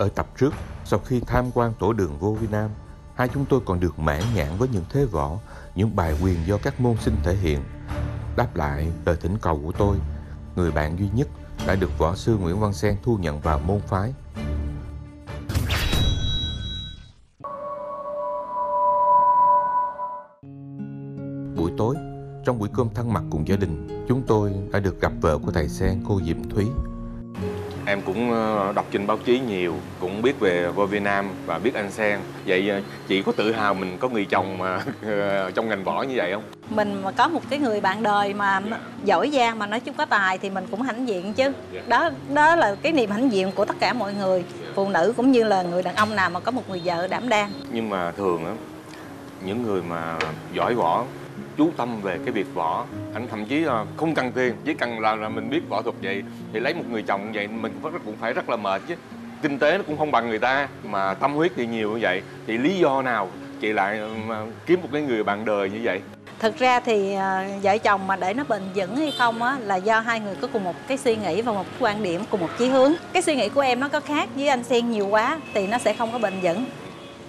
ở tập trước, sau khi tham quan tổ đường Vovinam, hai chúng tôi còn được mãn nhãn với những thế võ, những bài quyền do các môn sinh thể hiện. Đáp lại lời thỉnh cầu của tôi, người bạn duy nhất đã được võ sư Nguyễn Văn Sen thu nhận vào môn phái. Buổi tối, trong buổi cơm thân mật cùng gia đình, chúng tôi đã được gặp vợ của thầy Sen, cô Diệm Thúy. Em cũng đọc trên báo chí nhiều, cũng biết về Vovinam và biết anh Sen. Vậy chị có tự hào mình có người chồng mà trong ngành võ như vậy không? Mình mà có một cái người bạn đời mà giỏi giang, mà nói chung có tài thì mình cũng hãnh diện chứ. Đó là cái niềm hãnh diện của tất cả mọi người, phụ nữ cũng như là người đàn ông nào mà có một người vợ đảm đang. Nhưng mà thường á, những người mà giỏi võ, chú tâm về cái việc võ, anh thậm chí không cần tiền, chỉ cần là mình biết võ thuật vậy thì lấy một người chồng như vậy mình cũng phải rất là mệt chứ, kinh tế nó cũng không bằng người ta, mà tâm huyết thì nhiều như vậy, thì lý do nào chị lại kiếm một cái người bạn đời như vậy? Thực ra thì vợ chồng mà để nó bền vững hay không á là do hai người có cùng một cái suy nghĩ và một cái quan điểm, cùng một chí hướng. Cái suy nghĩ của em nó có khác với anh Sen nhiều quá thì nó sẽ không có bền vững.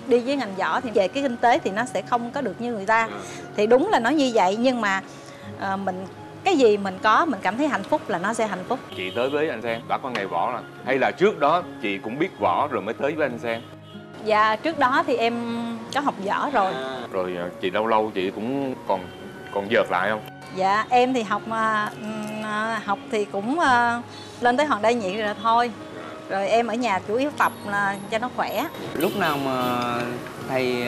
Đi với ngành võ thì về cái kinh tế thì nó sẽ không có được như người ta. Thì đúng là nó như vậy, nhưng mà mình cái gì mình có, mình cảm thấy hạnh phúc là nó sẽ hạnh phúc. Chị tới với anh Sen đã có ngày võ rồi, hay là trước đó chị cũng biết võ rồi mới tới với anh Sen? Dạ, trước đó thì em có học võ rồi. Rồi chị lâu lâu chị cũng còn vợt lại không? Dạ, em thì học thì cũng lên tới hòn đai nhị rồi thôi. Rồi em ở nhà chủ yếu tập là cho nó khỏe. Lúc nào mà thầy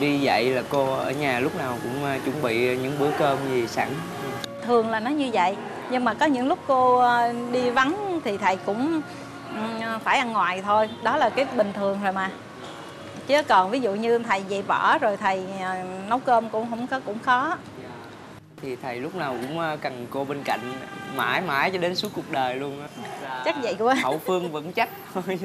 đi dạy là cô ở nhà lúc nào cũng chuẩn bị những bữa cơm gì sẵn. Thường là nó như vậy, nhưng mà có những lúc cô đi vắng thì thầy cũng phải ăn ngoài thôi. Đó là cái bình thường rồi mà. Chứ còn ví dụ như thầy dạy võ rồi thầy nấu cơm cũng không có, cũng khó. Thì thầy lúc nào cũng cần cô bên cạnh mãi mãi cho đến suốt cuộc đời luôn á. Chắc vậy quá. Hậu phương vững chắc thôi.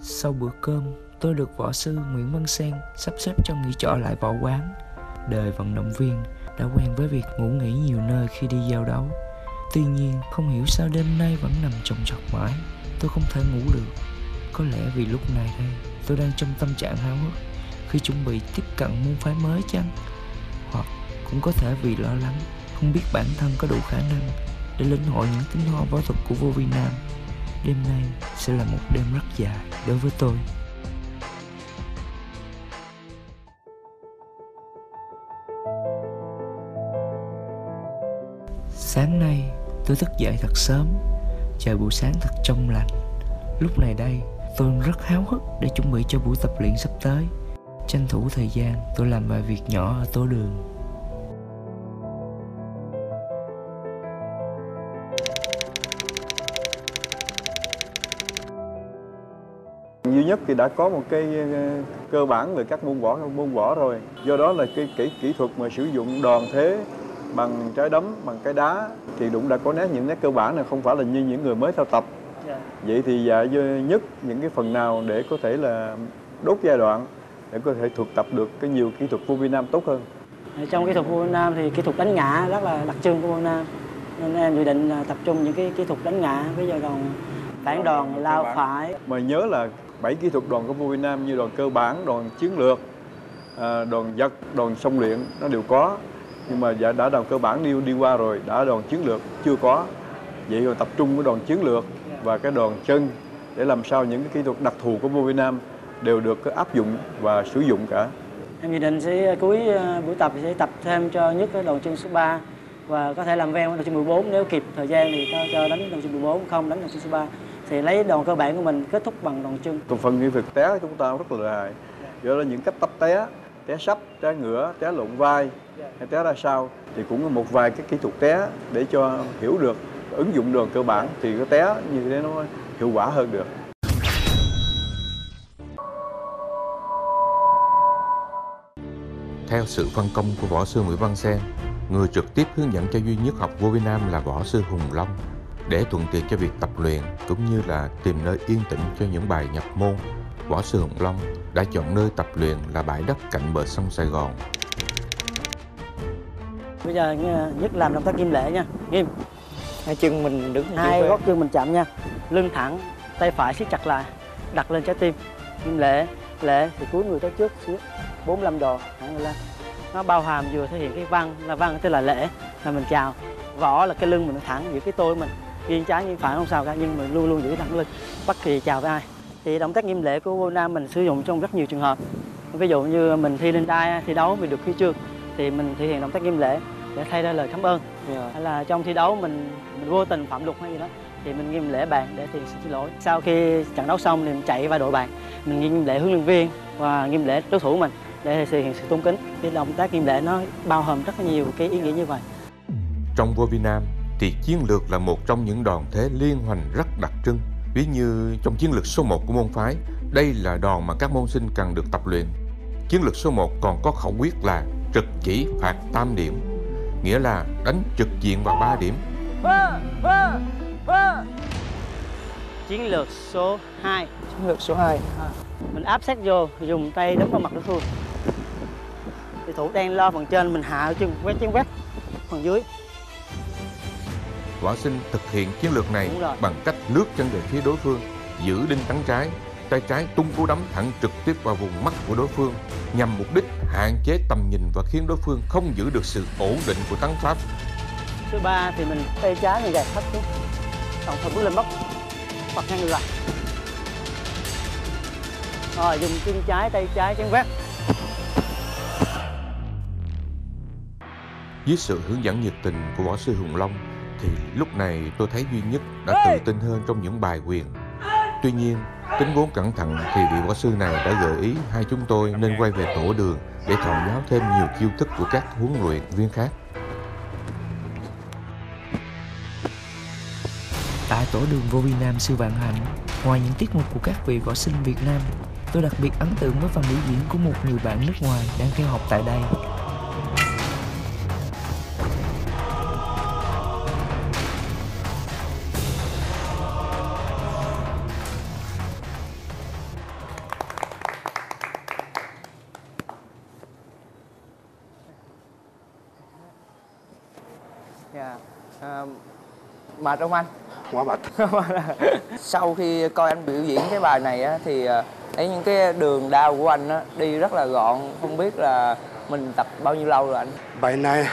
Sau bữa cơm, tôi được võ sư Nguyễn Văn Sen sắp xếp cho nghỉ trọ lại võ quán. Đời vận động viên đã quen với việc ngủ nghỉ nhiều nơi khi đi giao đấu. Tuy nhiên, không hiểu sao đêm nay vẫn nằm chồng chọc mãi. Tôi không thể ngủ được. Có lẽ vì lúc này đây, tôi đang trong tâm trạng háo hức khi chuẩn bị tiếp cận môn phái mới chăng? Hoặc cũng có thể vì lo lắng, không biết bản thân có đủ khả năng để lĩnh hội những tinh hoa võ thuật của Vovinam. Đêm nay sẽ là một đêm rất dài đối với tôi. Sáng nay tôi thức dậy thật sớm, trời buổi sáng thật trong lành. Lúc này đây tôi rất háo hức để chuẩn bị cho buổi tập luyện sắp tới. Tranh thủ thời gian tôi làm vài việc nhỏ ở tổ đường. Duy Nhất thì đã có một cái cơ bản về các môn võ rồi, do đó là cái kỹ thuật mà sử dụng đòn thế bằng trái đấm, bằng cái đá thì cũng đã có những nét cơ bản, là không phải là như những người mới theo tập. Vậy thì Duy Nhất những cái phần nào để có thể là đốt giai đoạn để có thể thực tập được cái nhiều kỹ thuật Vovinam tốt hơn. Trong kỹ thuật Vovinam thì kỹ thuật đánh ngã rất là đặc trưng của Vovinam, nên em dự định tập trung những cái kỹ thuật đánh ngã. Bây giờ còn bản đòn, lao phải. Mà nhớ là 7 kỹ thuật đòn của Vovinam như đòn cơ bản, đòn chiến lược, đòn giật, đòn song luyện nó đều có. Nhưng mà đã đòn cơ bản đi qua rồi, đã đòn chiến lược chưa có. Vậy rồi tập trung cái đòn chiến lược và cái đòn chân để làm sao những cái kỹ thuật đặc thù của Vovinam đều được áp dụng và sử dụng cả. Em dự định sẽ cuối buổi tập sẽ tập thêm cho Nhất cái đòn chân số 3 và có thể làm ven đòn chân 14 nếu kịp thời gian thì cho đánh đòn chân 14, không đánh đòn chân số 3. Thì lấy đòn cơ bản của mình kết thúc bằng đòn chân. Còn phần kỹ thuật té của chúng ta rất là dài. Do đó những cách tập té sấp, té ngửa, té lộn vai, hay té ra sau thì cũng có một vài cái kỹ thuật té để cho hiểu được, ứng dụng đòn cơ bản thì cái té như thế nó hiệu quả hơn được. Theo sự phân công của võ sư Nguyễn Văn Sen, người trực tiếp hướng dẫn cho Duy Nhất học Vovinam là võ sư Hùng Long. Để thuận tiện cho việc tập luyện cũng như là tìm nơi yên tĩnh cho những bài nhập môn, võ sư Hùng Long đã chọn nơi tập luyện là bãi đất cạnh bờ sông Sài Gòn. Bây giờ Nhất làm động tác kim lễ nha, nghiêm. Hai chân mình đứng, hai gót chân mình chạm nha, lưng thẳng, tay phải siết chặt lại, đặt lên trái tim. Nhưng lễ thì cúi người tới trước xíu, 45 độ thẳng lên. Nó bao hàm vừa thể hiện cái văn tức là lễ là mình chào, võ là cái lưng mình thẳng, giữ cái tôi mình, nghiêng trái nghiêng phải không sao cả, nhưng mình luôn luôn giữ thẳng lưng. Bất kỳ chào với ai thì động tác nghiêm lễ của Vovinam mình sử dụng trong rất nhiều trường hợp. Ví dụ như mình thi lên đai, thi đấu mình được huy chương thì mình thể hiện động tác nghiêm lễ để thay ra lời cảm ơn. Hay là trong thi đấu mình vô tình phạm luật hay gì đó thì mình nghiêm lễ bàn để tiền xin lỗi. Sau khi trận đấu xong thì mình chạy vào đội bàn, mình nghiêm lễ huấn luyện viên và nghiêm lễ đối thủ mình để thể hiện sự tôn kính. Cái động tác nghiêm lễ nó bao hàm rất nhiều cái ý nghĩa như vậy. Trong Vovinam thì chiến lược là một trong những đòn thế liên hoành rất đặc trưng. Ví như trong chiến lược số 1 của môn phái, đây là đòn mà các môn sinh cần được tập luyện. Chiến lược số 1 còn có khẩu quyết là trực chỉ phạt 8 điểm, nghĩa là đánh trực diện vào 3 điểm. Chiến lược số 2. Chiến lược số 2. Mình áp sát vô, dùng tay đấm vào mặt đối phương. Thì thủ đang lo phần trên, mình hạ chân quét phần dưới. Võ sinh thực hiện chiến lược này bằng cách lướt chân về phía đối phương, giữ đinh tắn trái, tay trái tung cú đấm thẳng trực tiếp vào vùng mắt của đối phương nhằm mục đích hạn chế tầm nhìn và khiến đối phương không giữ được sự ổn định của tấn pháp. Thứ ba thì mình tay trái mình gạt thấp xuống, đồng thời bước lên bóc, bật ngang ngược lại. Rồi dùng chân trái, tay trái chém vét. Dưới sự hướng dẫn nhiệt tình của võ sư Hùng Long thì lúc này tôi thấy Duy Nhất đã tự tin hơn trong những bài quyền. Tuy nhiên, tính vốn cẩn thận thì vị võ sư này đã gợi ý hai chúng tôi nên quay về tổ đường để thọ giáo thêm nhiều chiêu thức của các huấn luyện viên khác. Tại tổ đường Vovinam Sư Vạn Hạnh, ngoài những tiết mục của các vị võ sinh Việt Nam, tôi đặc biệt ấn tượng với phần biểu diễn của một người bạn nước ngoài đang theo học tại đây. Mệt không anh? Quá mệt. Sau khi coi anh biểu diễn cái bài này á, thì thấy những cái đường đao của anh á, đi rất là gọn. Không biết là mình tập bao nhiêu lâu rồi anh? Bài này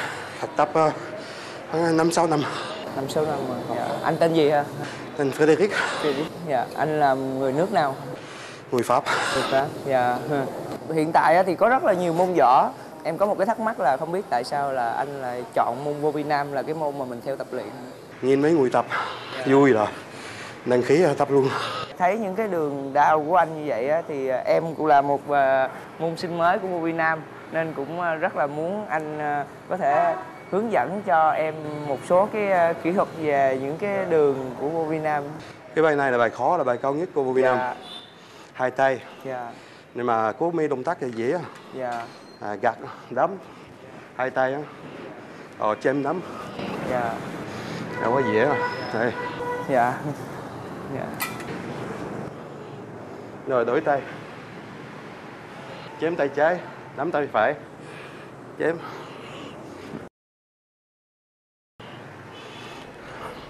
tập 5-6 năm. 5-6 năm rồi. Dạ. Anh tên gì hả? Tên Friedrich. Dạ. Anh là người nước nào? Người Pháp. Người Pháp. Dạ. Hiện tại á, thì có rất là nhiều môn võ. Em có một cái thắc mắc là không biết tại sao là anh lại chọn môn Vovinam là cái môn mà mình theo tập luyện? Nhìn mấy người tập vui rồi, năng khí tập luôn. Thấy những cái đường đao của anh như vậy á, thì em cũng là một môn sinh mới của Vovinam nên cũng rất là muốn anh có thể hướng dẫn cho em một số cái kỹ thuật về những cái đường của Vovinam. Cái bài này là bài khó, là bài cao nhất của Vovinam. Dạ. Hai tay. Dạ. Nhưng mà có mấy động tác là dễ. Dạ. Gạt đấm, hai tay, chém đấm. Dạ. Đâu có dễ rồi. Đây. Dạ. Dạ. Rồi đổi tay. Chém tay trái, nắm tay phải. Chém.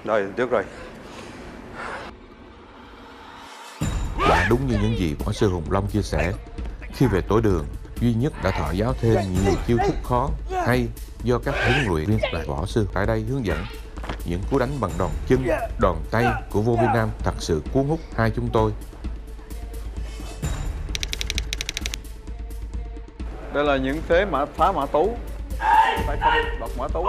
Rồi, được rồi. Và đúng như những gì võ sư Hùng Long chia sẻ, khi về tổ đường, Duy Nhất đã thọ giáo thêm nhiều chiêu thức khó hay do các huấn luyện viên và võ sư tại đây hướng dẫn. Những cú đánh bằng đòn chân, đòn tay của Vovinam thật sự cuốn hút hai chúng tôi. Đây là những thế mà phá mã tấu, phải không đọc mã tấu.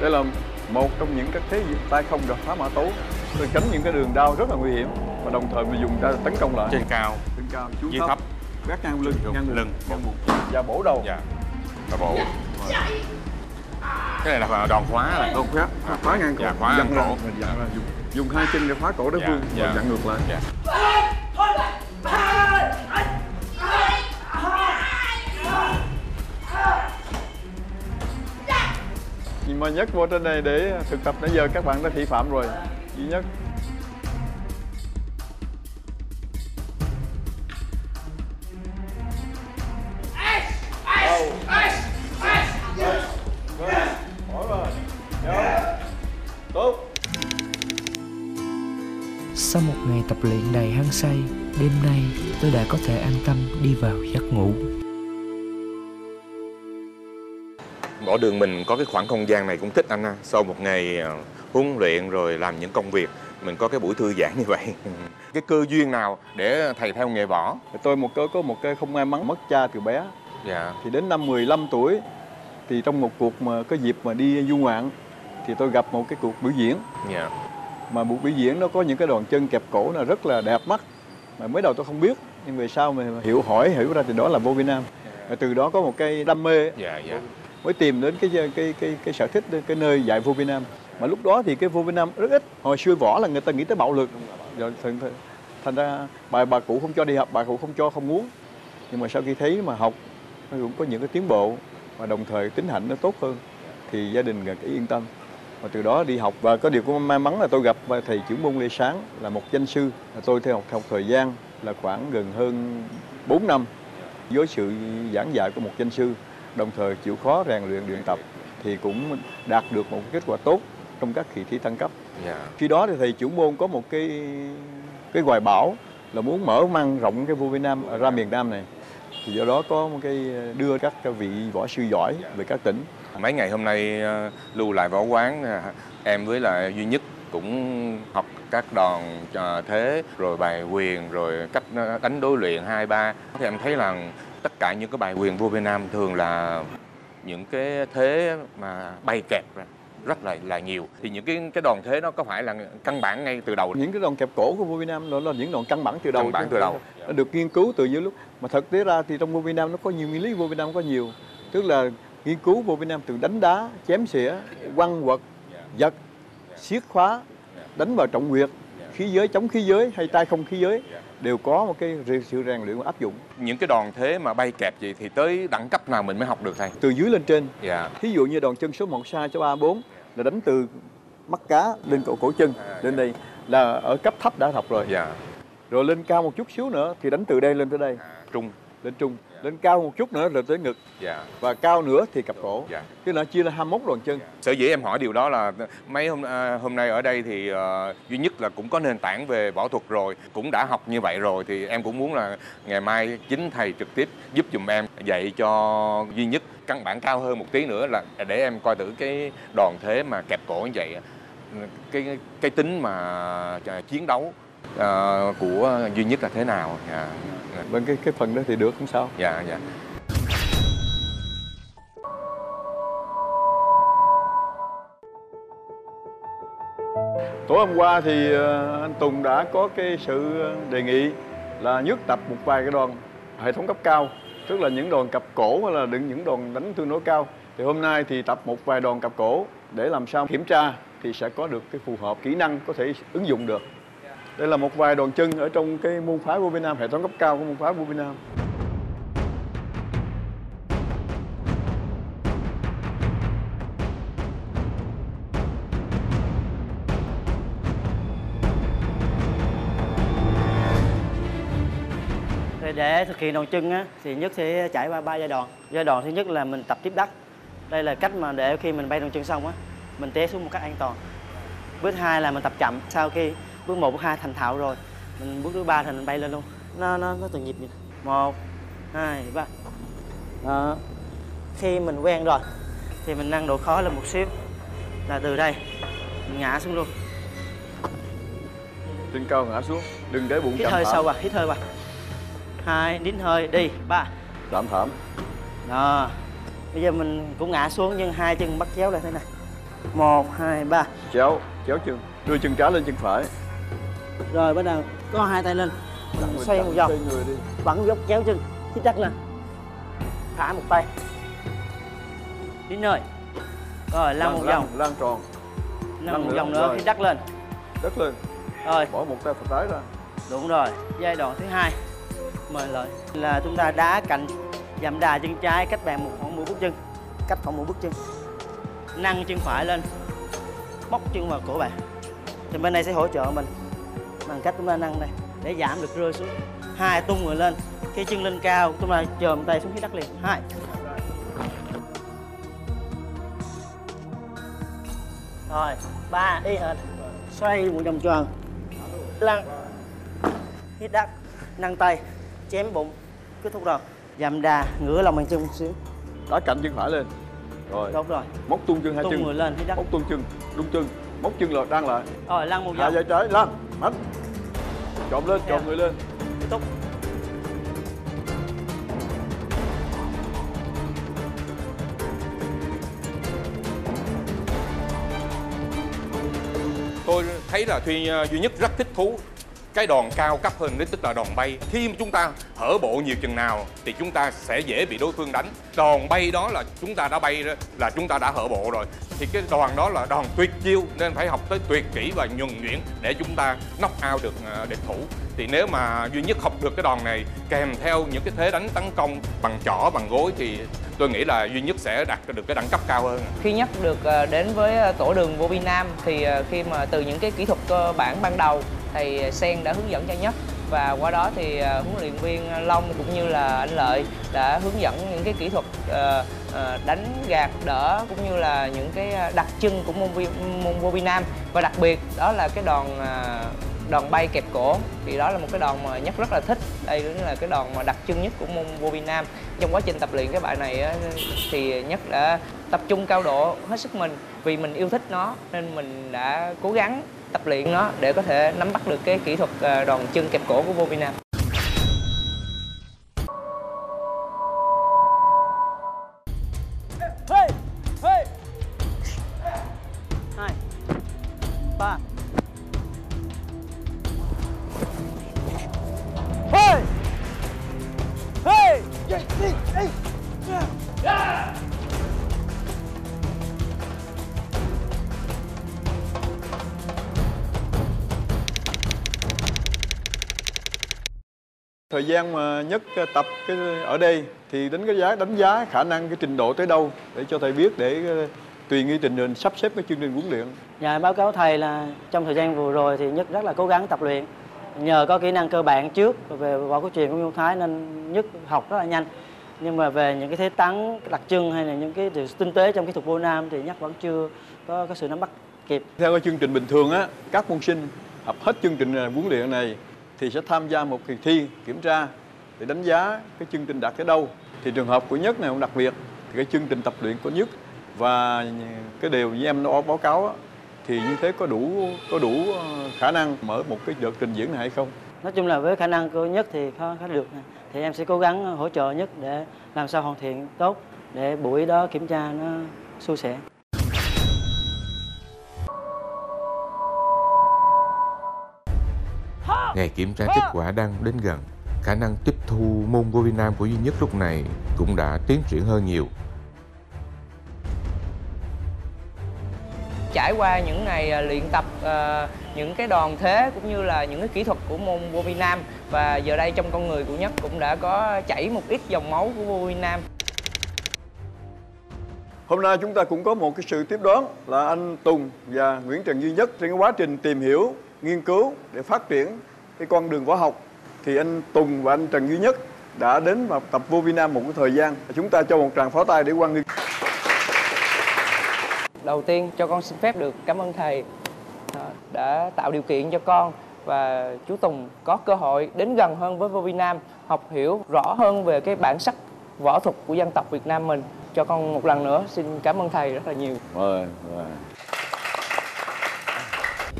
Đây là một trong những các thế tay không đọc phá mã tấu, để tránh những cái đường đao rất là nguy hiểm và đồng thời mình dùng ra tấn công lại. Trên cao, dưới thấp. Gác ngang lưng, ngang bụng và bổ đầu. Dạ. Và bổ. Cái này là đòn khóa này. Đòn khóa, khóa ngang cổ. Dạ, khóa ngang cổ. Dạ. Dùng hai chân để khóa cổ đối phương. Dạ. Và dặn ngược lại. Dạ. Nhưng mà Nhất vô trên này để thực tập nãy giờ các bạn đã thị phạm rồi. Duy Nhất. All right. Tốt. Sau một ngày tập luyện đầy hăng say, đêm nay tôi đã có thể an tâm đi vào giấc ngủ. Bỏ đường mình có cái khoảng không gian này cũng thích anh ha. Sau một ngày huấn luyện rồi làm những công việc, mình có cái buổi thư giãn như vậy. Cái cơ duyên nào để thầy theo nghề võ? Tôi có một cái không may mắn mất cha từ bé. Dạ. Thì đến năm 15 tuổi thì trong một cuộc mà có dịp mà đi du ngoạn thì tôi gặp một cái cuộc biểu diễn. Dạ. Mà buổi biểu diễn nó có những cái đòn chân kẹp cổ là rất là đẹp mắt. Mà mới đầu tôi không biết, nhưng về sau mà hiểu ra thì đó là Vovinam. Và từ đó có một cái đam mê. Dạ, dạ. Mới tìm đến cái sở thích, cái nơi dạy Vovinam. Mà lúc đó thì cái Vovinam rất ít. Hồi xưa võ là người ta nghĩ tới bạo lực. Rồi thành ra bà cụ không cho đi học, bà cụ không muốn. Nhưng mà sau khi thấy mà học nó cũng có những cái tiến bộ và đồng thời tính hạnh nó tốt hơn thì gia đình gần yên tâm. Và từ đó đi học, và có điều cũng may mắn là tôi gặp thầy trưởng môn Lê Sáng là một danh sư. Tôi theo học thời gian là khoảng gần hơn 4 năm với sự giảng dạy của một danh sư, đồng thời chịu khó rèn luyện tập thì cũng đạt được một kết quả tốt trong các kỳ thi tăng cấp. Khi đó thì thầy trưởng môn có một cái hoài bão là muốn mở mang rộng cái Vovinam ra miền Nam này. Thì do đó có một cái đưa các vị võ sư giỏi về các tỉnh. Mấy ngày hôm nay lưu lại võ quán, em với lại Duy Nhất cũng học các đòn thế, rồi bài quyền, rồi cách đánh đối luyện 2-3. Thì em thấy là tất cả những cái bài quyền Vovinam thường là những cái thế mà bay kẹp rất là nhiều. Thì những cái đòn thế nó có phải là căn bản ngay từ đầu? Những cái đòn kẹp cổ của Vovinam nó là những đòn căn bản từ đầu. Căn bản từ đầu. Nó được nghiên cứu từ dưới lúc. Mà thực tế ra thì trong Vovinam nó có nhiều nguyên lý, Vovinam có nhiều. Tức là nghiên cứu Vovinam từ đánh đá, chém xỉa, quăng quật, giật, siết khóa, đánh vào trọng huyệt, khí giới, chống khí giới hay tay không khí giới đều có một cái sự rèn luyện áp dụng. Những cái đòn thế mà bay kẹp gì thì tới đẳng cấp nào mình mới học được thầy? Từ dưới lên trên. Thí dụ như đòn chân số 1 sai cho 3-4 là đánh từ mắt cá lên cổ chân lên đây là ở cấp thấp đã học rồi. Rồi lên cao một chút xíu nữa thì đánh từ đây lên tới đây. Trung. Lên trung. Lên cao một chút nữa rồi tới ngực. Và cao nữa thì cặp cổ. Chứ nó chia là 21 đòn chân. Sở dĩ em hỏi điều đó là mấy hôm nay ở đây thì Duy Nhất là cũng có nền tảng về võ thuật rồi, cũng đã học như vậy rồi, thì em cũng muốn là ngày mai chính thầy trực tiếp giúp dùm em, dạy cho Duy Nhất căn bản cao hơn một tí nữa, là để em coi thử cái đòn thế mà kẹp cổ như vậy, cái tính mà chiến đấu của Duy Nhất là thế nào. Bên cái phần đó thì được không sao? Dạ. Tối hôm qua thì anh Tùng đã có cái sự đề nghị là Nhất tập một vài cái đòn hệ thống cấp cao, tức là những đòn cặp cổ hay là những đòn đánh tương đối cao. Thì hôm nay thì tập một vài đòn cặp cổ để làm sao kiểm tra thì sẽ có được cái phù hợp kỹ năng có thể ứng dụng được. Đây là một vài đòn chân ở trong cái môn phái Vovinam, hệ thống cấp cao của môn phái Vovinam. Để thực hiện đòn chân á, thì Nhất sẽ trải qua 3 giai đoạn. Giai đoạn thứ nhất là mình tập tiếp đất. Đây là cách mà để khi mình bay đòn chân xong á, mình té xuống một cách an toàn. Bước hai là mình tập chậm, sau khi bước 1, bước 2 thành thạo rồi, mình bước thứ 3 thì mình bay lên luôn. Nó từng nhịp vậy. 1, 2, 3. Đó. Khi mình quen rồi thì mình nâng độ khó lên một xíu. Là từ đây mình ngã xuống luôn. Trên cao ngã xuống, đừng để bụng chạm thảm. Hít hơi sâu vào, hít hơi vào. 2, nín hơi, đi. 3. Chạm thảm. Đó. Bây giờ mình cũng ngã xuống nhưng hai chân bắt chéo lại thế này. 1, 2, 3. Chéo, chéo chân. Đưa chân trái lên chân phải. Rồi bắt đầu có hai tay lên, xoay một vòng, vẫn dốc kéo chân, chứ chắc là thả một tay. Đến nơi. Rồi lăn một vòng, lăn tròn. Lăn một vòng nữa, khi đắt lên. Đắt lên. Rồi. Bỏ một tay phải trái ra. Đúng rồi. Giai đoạn thứ hai, mời lại là chúng ta đá cạnh, giảm đà chân trái cách bàn một khoảng 10 bước chân, cách khoảng 10 bước chân. Nâng chân phải lên, móc chân vào cổ bạn. Thì bên này sẽ hỗ trợ mình bằng cách chúng ta nâng này để giảm được rơi xuống. 2, tung người lên, khi chân lên cao chúng ta chồm tay xuống phía đất liền. 2. Rồi, ba y hệt. Xoay một vòng tròn. Lăn. Hít đất. Nâng tay. Chém bụng. Kết thúc rồi. Dậm đà, ngửa lòng bàn chân một xíu. Đó, cạnh chân phải lên. Rồi. Đúng rồi. Móc tung chân hai chân. Tung người lên, hít đất. Móc tung chân, đúng chân. Móc chân lật đang lại. Rồi, lăn một vòng. Hạ vai trái, lăn. Mạnh. Chộm lên, chộm người lên. Kết thúc. Tôi thấy là Thúy Duy Nhất rất thích thú cái đòn cao cấp hơn, tức là đòn bay. Khi mà chúng ta hở bộ nhiều chừng nào thì chúng ta sẽ dễ bị đối phương đánh. Đòn bay đó là chúng ta đã bay, là chúng ta đã hở bộ rồi. Thì cái đòn đó là đòn tuyệt chiêu, nên phải học tới tuyệt kỹ và nhuần nhuyễn để chúng ta knock out được địch thủ. Thì nếu mà Duy Nhất học được cái đòn này kèm theo những cái thế đánh tấn công bằng chỏ, bằng gối thì tôi nghĩ là Duy Nhất sẽ đạt được cái đẳng cấp cao hơn. Khi Nhất được đến với tổ đường Vovinam thì khi mà từ những cái kỹ thuật cơ bản ban đầu thì Sen đã hướng dẫn cho Nhất, và qua đó thì huấn luyện viên Long cũng như là anh Lợi đã hướng dẫn những cái kỹ thuật đánh gạt đỡ cũng như là những cái đặc trưng của môn Vovinam, và đặc biệt đó là cái đòn bay kẹp cổ. Thì đó là một cái đòn mà Nhất rất là thích. Đây cũng là cái đòn mà đặc trưng nhất của môn Vovinam. Trong quá trình tập luyện cái bài này thì Nhất đã tập trung cao độ hết sức mình, vì mình yêu thích nó nên mình đã cố gắng tập luyện nó để có thể nắm bắt được cái kỹ thuật đòn chân kẹp cổ của Vovinam. Thời gian mà Nhất tập cái ở đây thì đánh giá khả năng cái trình độ tới đâu để cho thầy biết, để tùy nghi tình hình sắp xếp cái chương trình huấn luyện. Dạ, báo cáo thầy là trong thời gian vừa rồi thì Nhất rất là cố gắng tập luyện. Nhờ có kỹ năng cơ bản trước về võ cổ truyền của Nguyễn Thái nên Nhất học rất là nhanh. Nhưng mà về những cái thế tấn đặc trưng hay là những cái điều tinh tế trong kỹ thuật Vovinam thì Nhất vẫn chưa có sự nắm bắt kịp. Theo cái chương trình bình thường á, các môn sinh học hết chương trình huấn luyện này thì sẽ tham gia một kỳ thi kiểm tra để đánh giá cái chương trình đạt tới đâu. Thì trường hợp của Nhất này cũng đặc biệt, thì cái chương trình tập luyện của Nhất và cái điều như em đã báo cáo đó, thì như thế có đủ khả năng mở một cái đợt trình diễn này hay không? Nói chung là với khả năng của Nhất thì khá được, thì em sẽ cố gắng hỗ trợ Nhất để làm sao hoàn thiện tốt để buổi đó kiểm tra nó suôn sẻ. Ngày kiểm tra kết quả đang đến gần, khả năng tiếp thu môn Vovinam của Duy Nhất lúc này cũng đã tiến triển hơn nhiều. Trải qua những ngày luyện tập những cái đòn thế cũng như là những cái kỹ thuật của môn Vovinam, và giờ đây trong con người của Nhất cũng đã có chảy một ít dòng máu của Vovinam. Hôm nay chúng ta cũng có một cái sự tiếp đón là anh Tùng và Nguyễn Trần Duy Nhất trên cái quá trình tìm hiểu, nghiên cứu để phát triển cái con đường võ học. Thì anh Tùng và anh Trần Duy Nhất đã đến và tập Vovinam một cái thời gian. Chúng ta cho một tràng pháo tay để hoan nghênh. Đầu tiên cho con xin phép được cảm ơn thầy đã tạo điều kiện cho con và chú Tùng có cơ hội đến gần hơn với Vovinam, học hiểu rõ hơn về cái bản sắc võ thuật của dân tộc Việt Nam mình. Cho con một lần nữa xin cảm ơn thầy rất là nhiều. Rồi.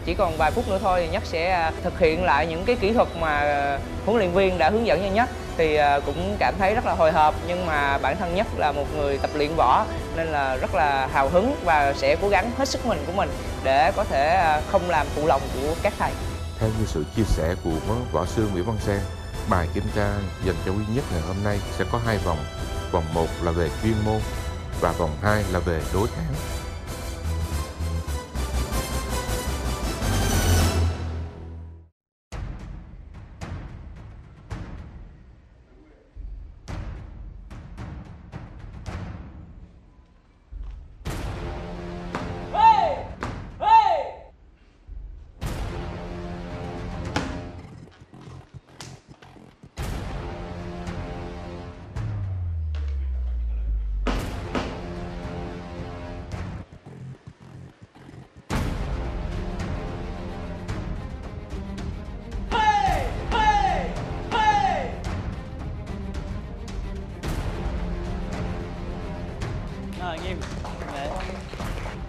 Chỉ còn vài phút nữa thôi thì Nhất sẽ thực hiện lại những cái kỹ thuật mà huấn luyện viên đã hướng dẫn cho Nhất. Thì cũng cảm thấy rất là hồi hộp, nhưng mà bản thân Nhất là một người tập luyện võ nên là rất là hào hứng và sẽ cố gắng hết sức mình của mình để có thể không làm phụ lòng của các thầy. Theo như sự chia sẻ của võ sư Nguyễn Văn Sen, bài kiểm tra dành cho Duy Nhất ngày hôm nay sẽ có hai vòng. Vòng 1 là về chuyên môn và vòng 2 là về đối kháng.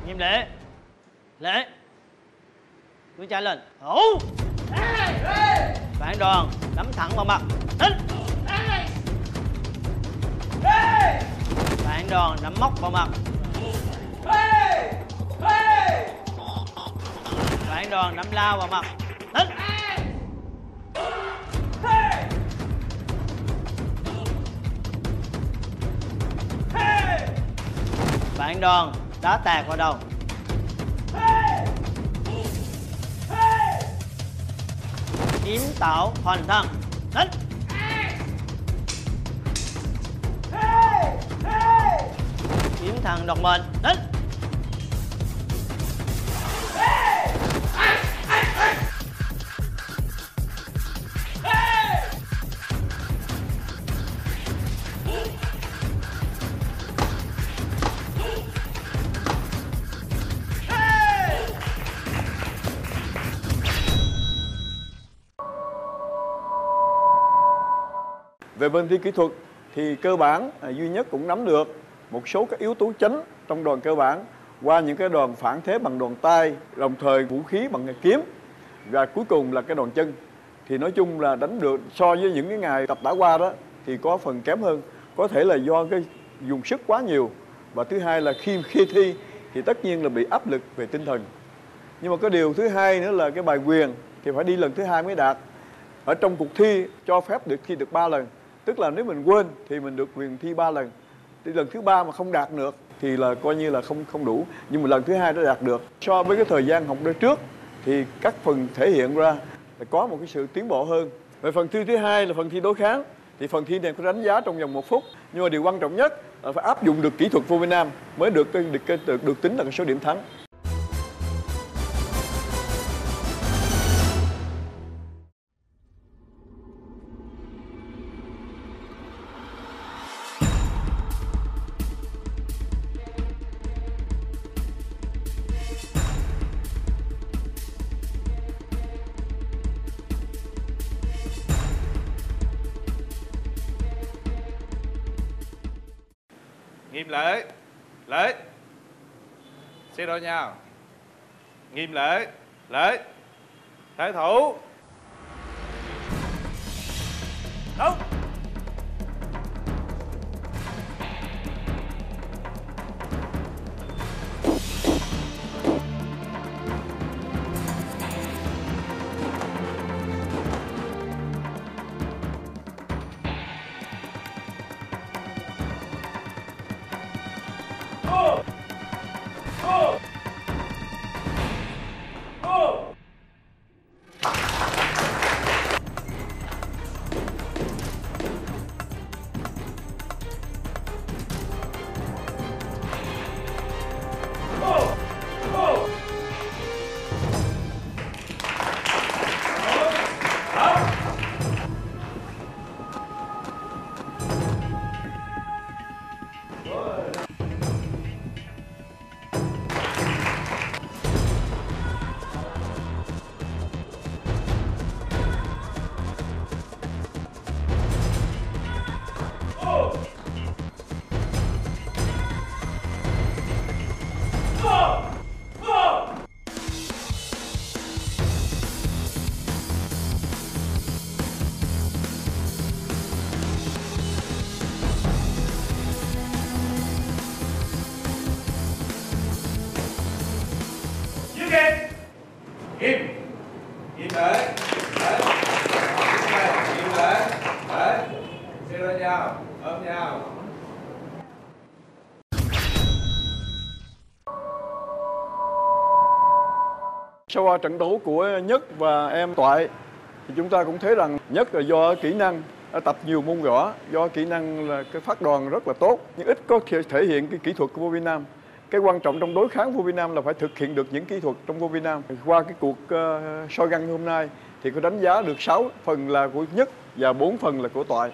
Nhiệm Lễ. Lễ. Chúng trả lên. Thủ. Phản đòn, đấm thẳng vào mặt. Tính. Phản đòn, đấm móc vào mặt. Phản đòn, đấm lao vào mặt. Tính. Phản đòn, đá tạt vào đầu. Kiếm tạo hoàn thân. Đánh. Kiếm thằng độc mệnh. Đánh. Về bên thi kỹ thuật thì cơ bản Duy Nhất cũng nắm được một số các yếu tố chính trong đòn cơ bản qua những cái đòn phản thế bằng đòn tay, đồng thời vũ khí bằng kiếm và cuối cùng là cái đòn chân. Thì nói chung là đánh được so với những cái ngày tập đã qua đó thì có phần kém hơn, có thể là do cái dùng sức quá nhiều, và thứ hai là khi thi thì tất nhiên là bị áp lực về tinh thần. Nhưng mà cái điều thứ hai nữa là cái bài quyền thì phải đi lần thứ hai mới đạt. Ở trong cuộc thi cho phép được thi được 3 lần. Tức là nếu mình quên thì mình được quyền thi 3 lần. Thì lần thứ 3 mà không đạt được thì là coi như là không đủ. Nhưng mà lần thứ 2 đã đạt được. So với cái thời gian học đời trước thì các phần thể hiện ra là có một cái sự tiến bộ hơn. Về phần thi thứ hai là phần thi đối kháng. Thì phần thi này có đánh giá trong vòng 1 phút. Nhưng mà điều quan trọng nhất là phải áp dụng được kỹ thuật Vovinam mới được tính là cái số điểm thắng. Nghiêm Lễ. Lễ. Xê đôi nhau. Nghiêm Lễ. Lễ. Thế thủ. Thủ. Sau trận đấu của Nhất và em Toại thì chúng ta cũng thấy rằng Nhất là do kỹ năng tập nhiều môn võ, do kỹ năng là cái phát đòn rất là tốt, nhưng ít có thể hiện cái kỹ thuật của Vovinam. Cái quan trọng trong đối kháng Vovinam là phải thực hiện được những kỹ thuật trong Vovinam. Qua cái cuộc soi găng hôm nay thì có đánh giá được 6 phần là của Nhất và 4 phần là của Toại.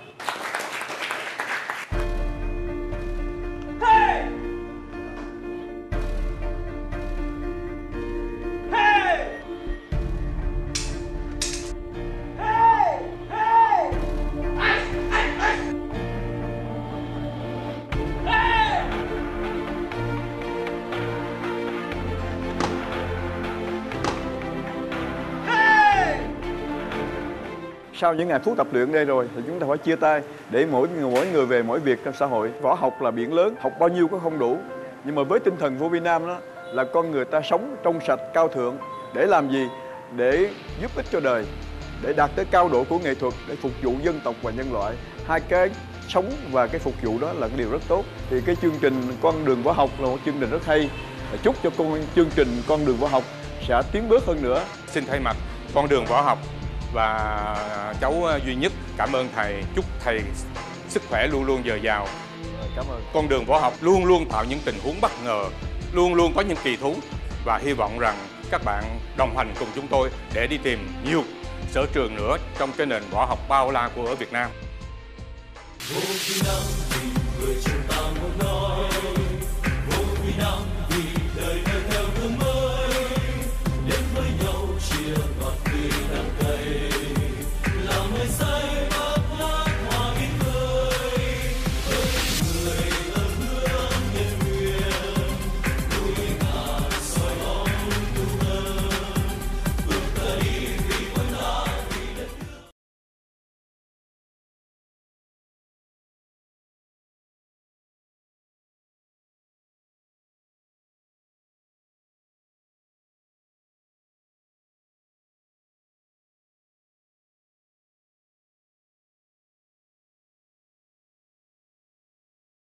sau những ngày phút tập luyện đây rồi thì chúng ta phải chia tay để mỗi người về mỗi việc trong xã hội. Võ học là biển lớn, học bao nhiêu cũng không đủ. Nhưng mà với tinh thần Vovinam đó là con người ta sống trong sạch cao thượng để làm gì? Để giúp ích cho đời, để đạt tới cao độ của nghệ thuật, để phục vụ dân tộc và nhân loại. Hai cái sống và cái phục vụ đó là cái điều rất tốt. Thì cái chương trình Con đường võ học là một chương trình rất hay. Chúc cho chương trình Con đường võ học sẽ tiến bước hơn nữa. Xin thay mặt Con đường võ học và cháu Duy Nhất cảm ơn thầy, chúc thầy sức khỏe luôn luôn dồi dào. Cảm ơn. Con đường võ học luôn luôn tạo những tình huống bất ngờ, luôn luôn có những kỳ thú, và hy vọng rằng các bạn đồng hành cùng chúng tôi để đi tìm nhiều sở trường nữa trong cái nền võ học bao la của ở Việt Nam.